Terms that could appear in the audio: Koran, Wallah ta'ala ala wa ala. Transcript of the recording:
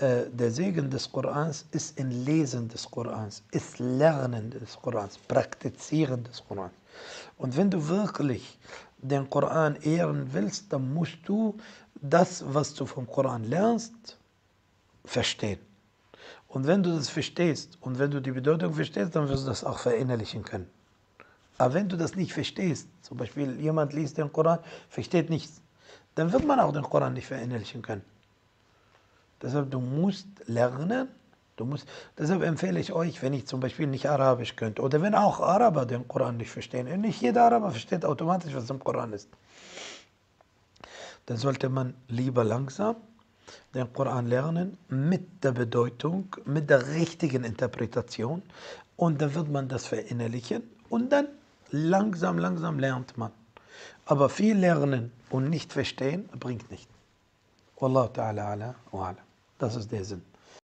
der Segen des Korans ist im Lesen des Korans, ist Lernen des Korans, Praktizieren des Korans. Und wenn du wirklich den Koran ehren willst, dann musst du das, was du vom Koran lernst, verstehen. Und wenn du das verstehst und wenn du die Bedeutung verstehst, dann wirst du das auch verinnerlichen können. Aber wenn du das nicht verstehst, zum Beispiel jemand liest den Koran, versteht nichts, dann wird man auch den Koran nicht verinnerlichen können. Deshalb, du musst lernen, deshalb empfehle ich euch, wenn ich zum Beispiel nicht Arabisch könnte oder wenn auch Araber den Koran nicht verstehen, und nicht jeder Araber versteht automatisch, was im Koran ist, dann sollte man lieber langsam den Koran lernen mit der Bedeutung, mit der richtigen Interpretation, und dann wird man das verinnerlichen und dann langsam lernt man. Aber viel lernen und nicht verstehen bringt nichts. Wallah ta'ala ala wa ala. Das ist der Sinn.